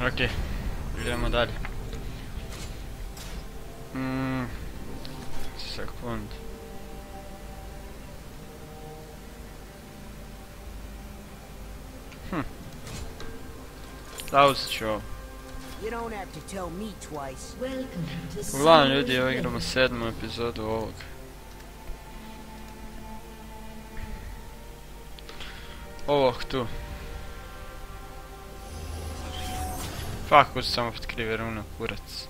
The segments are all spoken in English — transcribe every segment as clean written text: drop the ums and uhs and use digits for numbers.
Окей, идем далее. Секунд. Uglavnom ljudi, evo igramo 7. epizodu ovog. Ovog tu. Fak, uđu samo pod krive rune, kurac.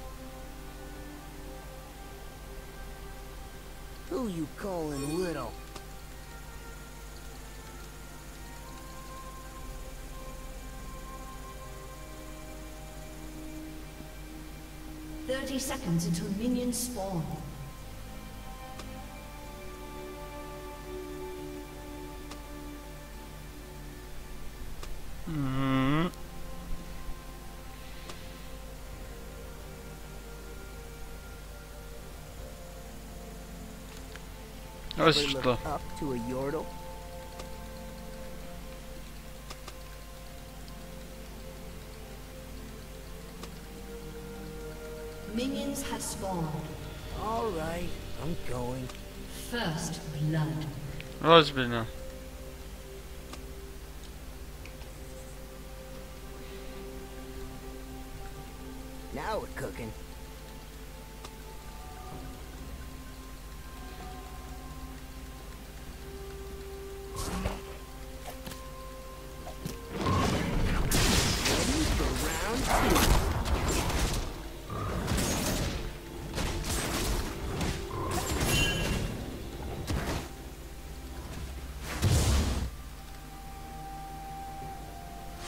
Who you calling little? Seconds until minions spawn. Let's look up to a Yordle. Minions have spawned. All right, I'm going. First blood. Rozbina. Now we're cooking.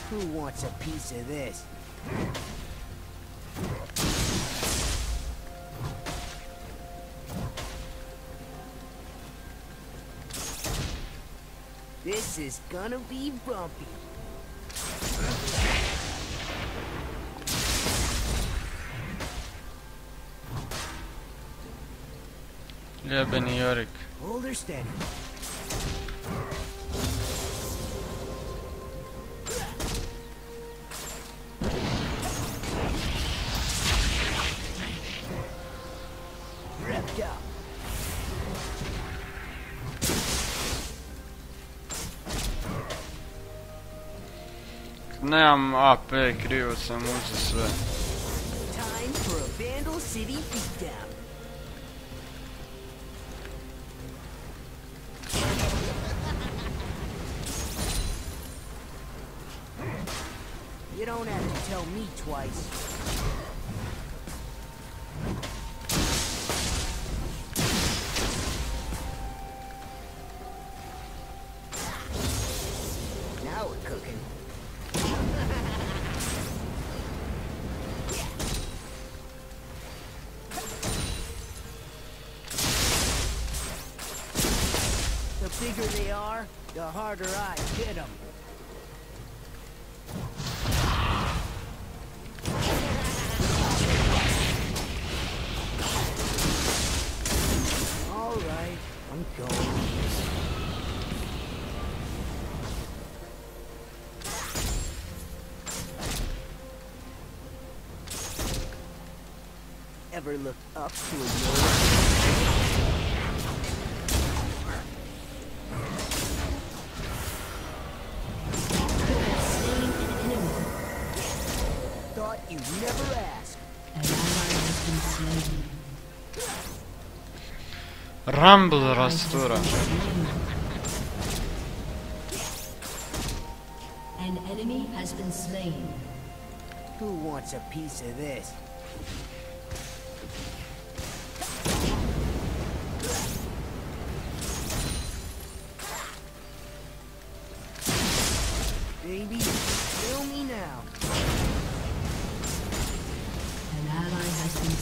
Who wants a piece of this? This is gonna be bumpy. Yeah, Benny Yorick. Hold her steady. Nemam AP, krivo sam uzeo sve. Time for a Vandal City beatdown. You don't have to tell me twice. Now we're cooking. The bigger they are, the harder I hit them. All right, I'm going. Ever look up to a mirror? You never ask. Rumble rastura. An enemy has been slain. Who wants a piece of this? Baby, kill me now.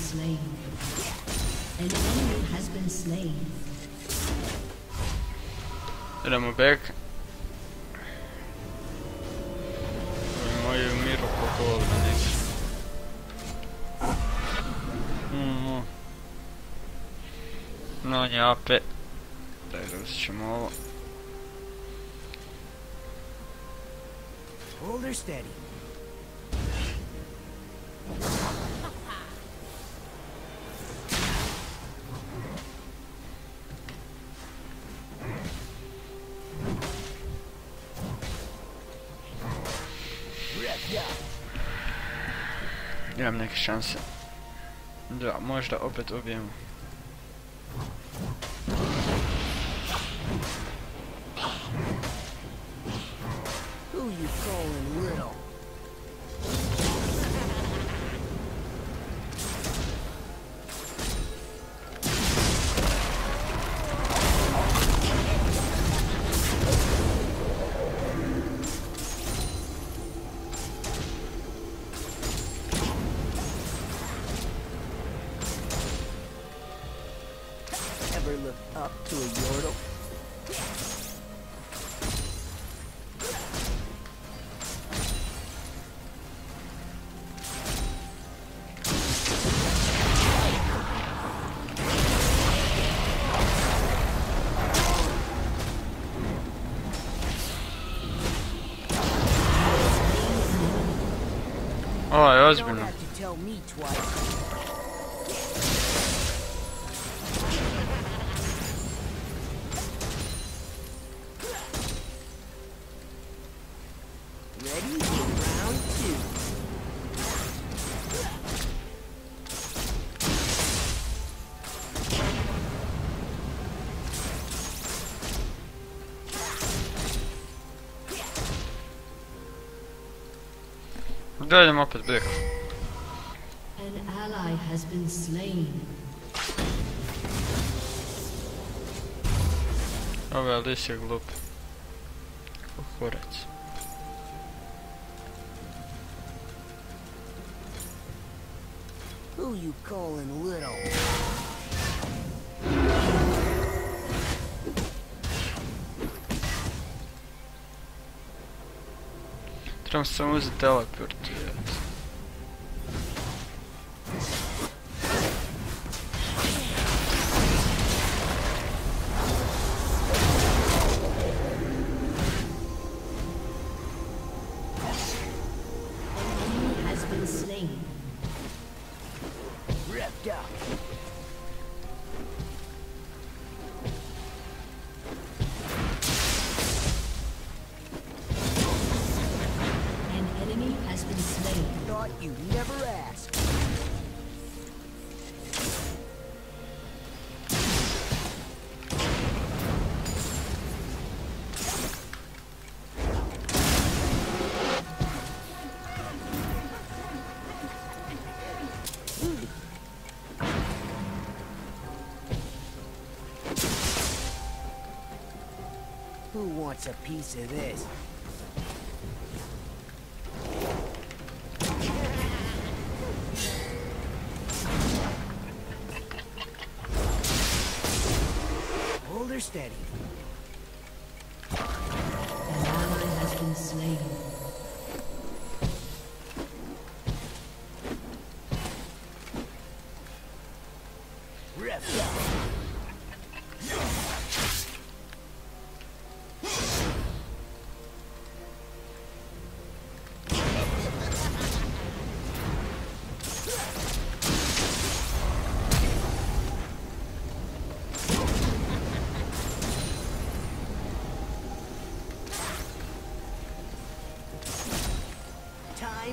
Slain. An enemy has been slain. And I'm back. No, не опять. Дай разчему. Hold her steady. Nie mam jakiejś szansy. Da, można opet objem. Look up to a Yordle. Oh, that was been. You don't have to tell me twice. Daj nam opet breh. An ally has been slain. Ove, ali si je glup. Uhorec. Who you calling little? Trebam samo uzeti teleport. You never asked. Who wants a piece of this? Steady. An ally has been slain.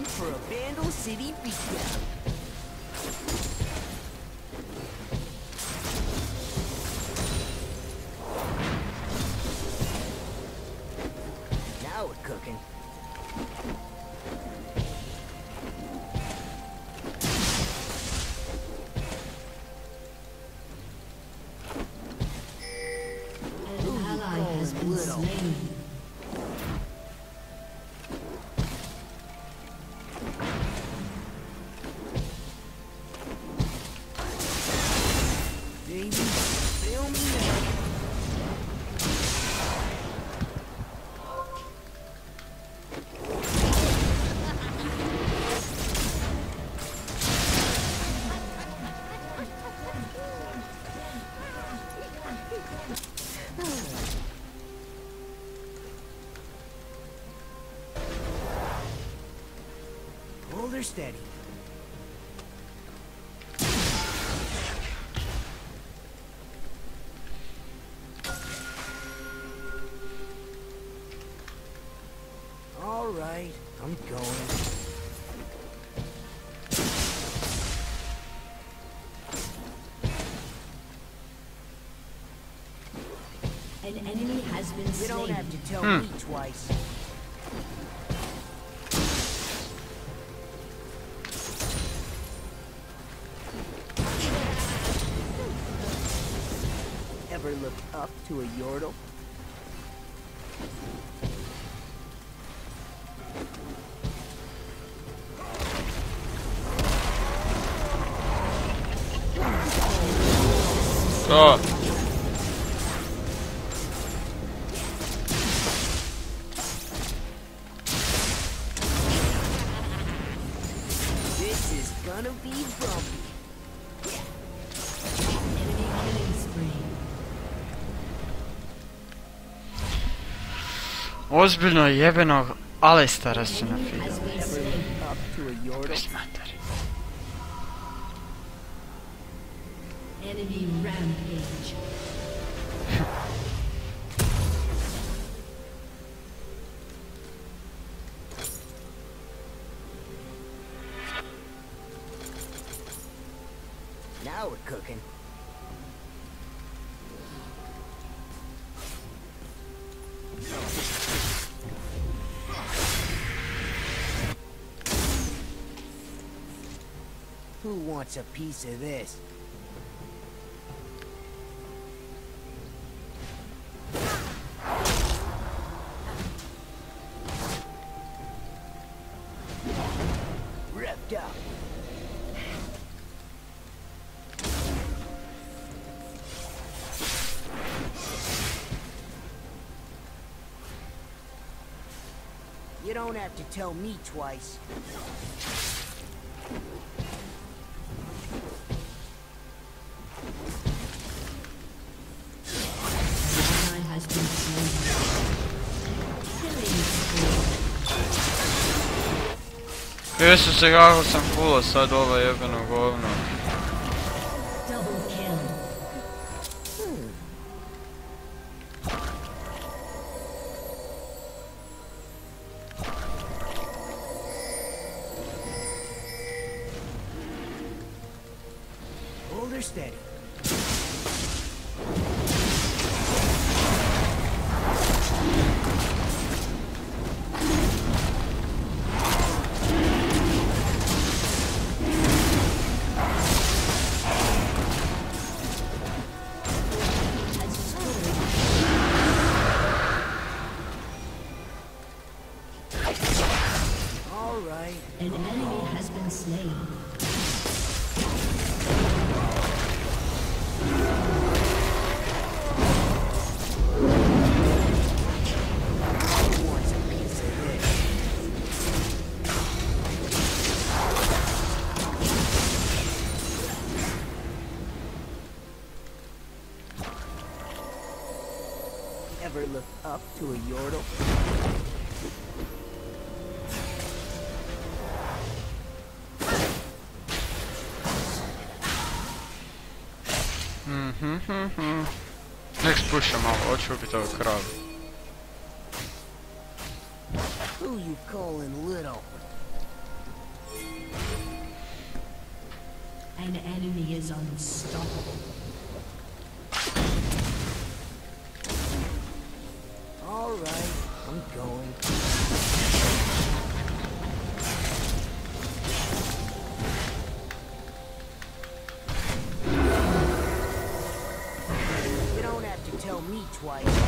For a Vandal City beatdown. Now we're cooking. An ally has been slain. Steady. All right, I'm going. An enemy has been slain. You don't have to tell me twice. Ever look up to a Yordle? So. Ozbiljno jebenog Alistara su na filmu. Bez materi. Now we're cooking. Who wants a piece of this? Ripped up. You don't have to tell me twice. Isuse, kako sam fulo sad ovo jebeno govno. An enemy has been slain. Ever look up to a Yordle? Nek spušam malo, hoću ubiti ovu kravu. Tell me twice.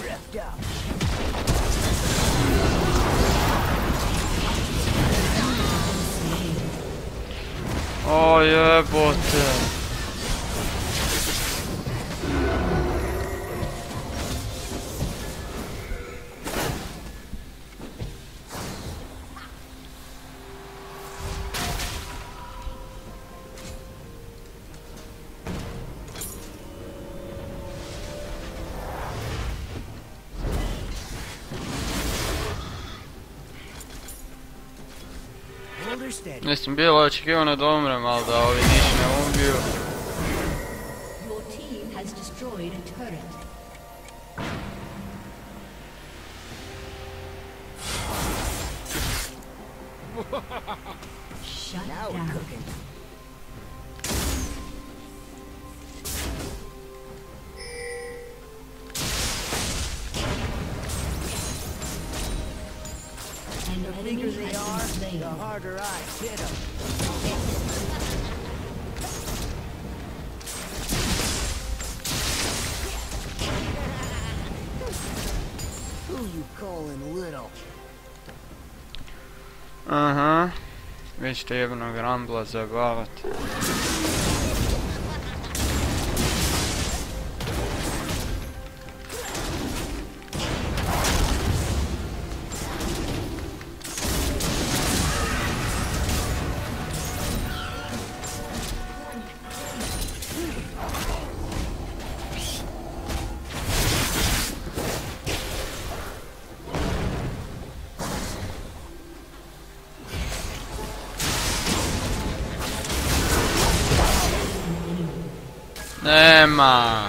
Ripped up. Oh yeah, but. Nisam bilo očekivano da umrem, ali da ovi niš ne ubiju. has destroyed a turret. Shut now down. We're cooking. And the bigger they are, the harder I hit them. You calling little? Aha, već te jebnog Rumbla zabavat. Nema.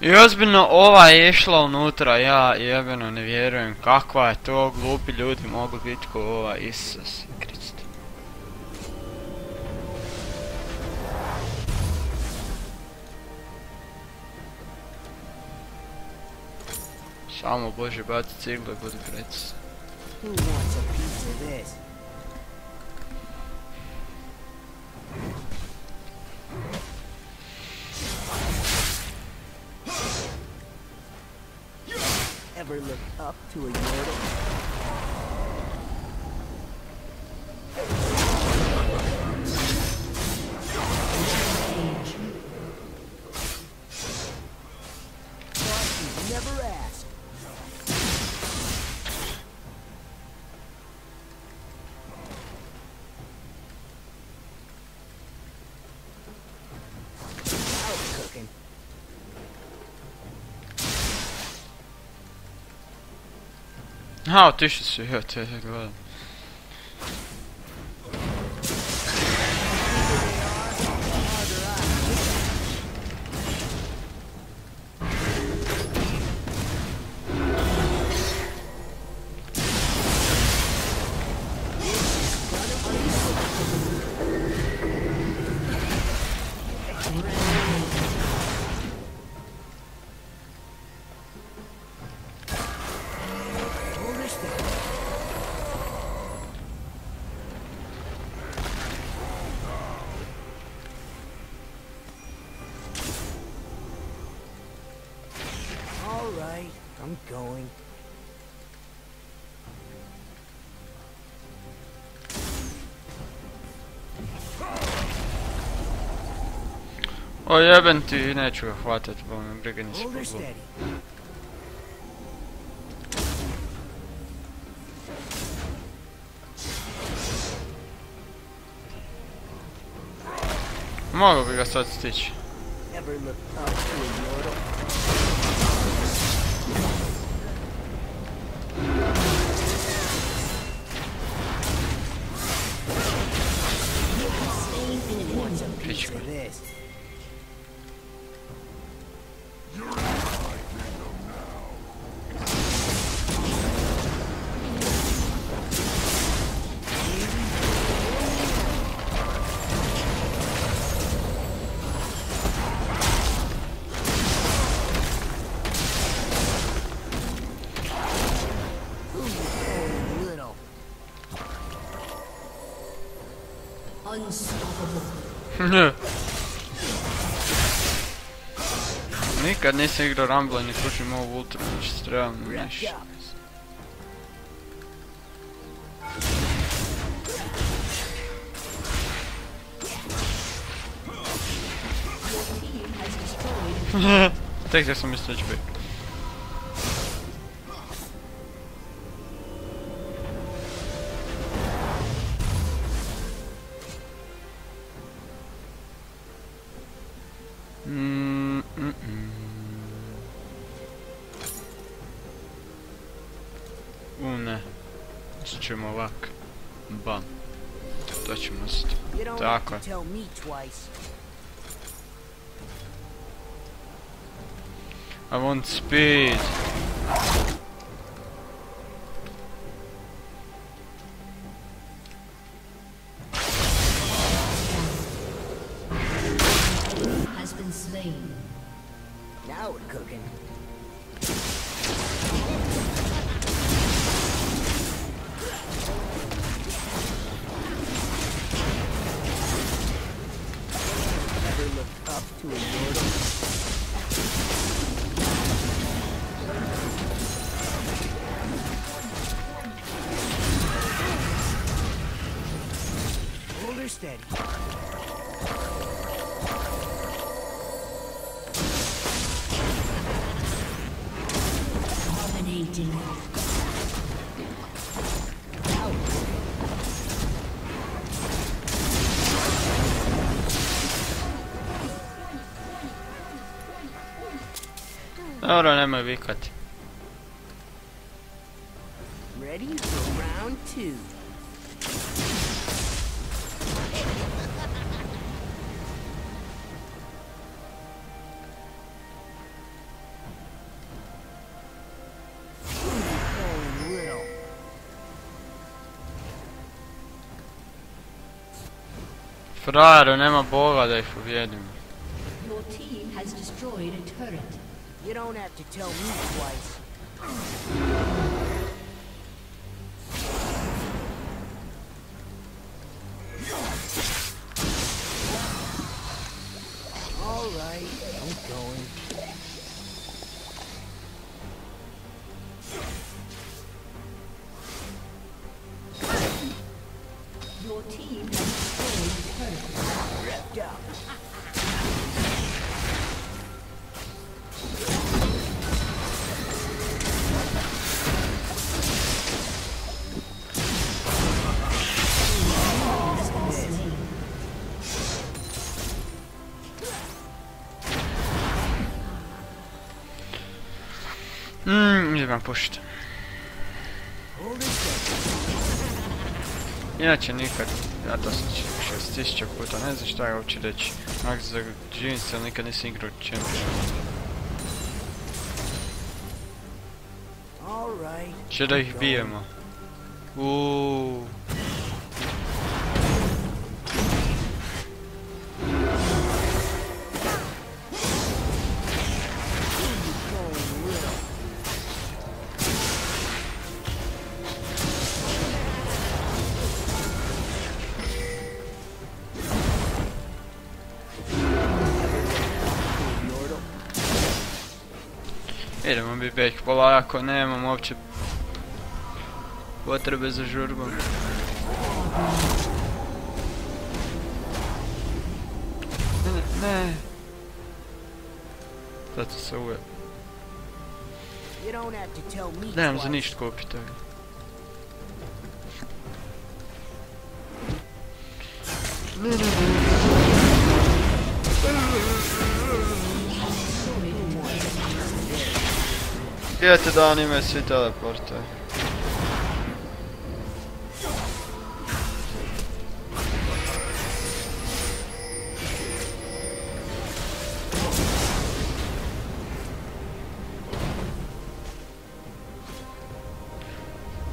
I ozbiljno ova je išla unutra, ja jebeno ne vjerujem kakva je to, glupi ljudi mogu biti ko ova, Isus Krist. Samo Bože baci cigle, budu preci. Ever look up to a Yordle? Never ask. Ha, otišli su, ja te gledam. I'm going. O jebem ti, neću ga hvatat, bo me briga nisi poglup. Mogu bi ga sad stići. This. You're right, Nikad nisam igrao Rumble, ne kužim ovu ultra, znači strelno nešto. Tek da sam mislio HP. Ne. Sad ćemo ovak. Bam. To ćemo sad. Tako je. I want speed. Has been slain. Now we're cooking. Never looked up to a Yordle. Steady. Dominating. Dobro, nemoj vikati. Ready for round 2. Frajeru, nema boga da ih pobjedim. Idem pušiti. Inače nikad, ja to sam 6000 puta, ne znam šta je uopće reći. Max za Jeans, ali nikad nisam igrao Champion. Če da ih bijemo. Uuuu. Idemo bi bek polako, nemam uopće potrebe za žurbom. Ne. Zato se uvijek. Nemam za ništa kupiti. Gledajte da oni imaju svi teleporte.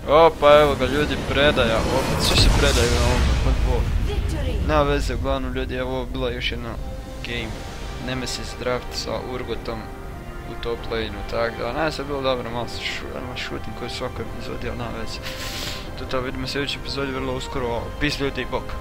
Opa, evo ga ljudi, predaja. Opet svi se predaju na ovom podbogu. Na veze, uglavnom ljudi, evo bila još jedna game. Nemesis Draft sa Urgotom. U to play-inu, tako da, ne, sve je bilo dobro, malo se šutim koji je svakoj epizodi, ali na već. To vidimo u sljedećoj epizodi vrlo uskoro, peace ljudi, bok!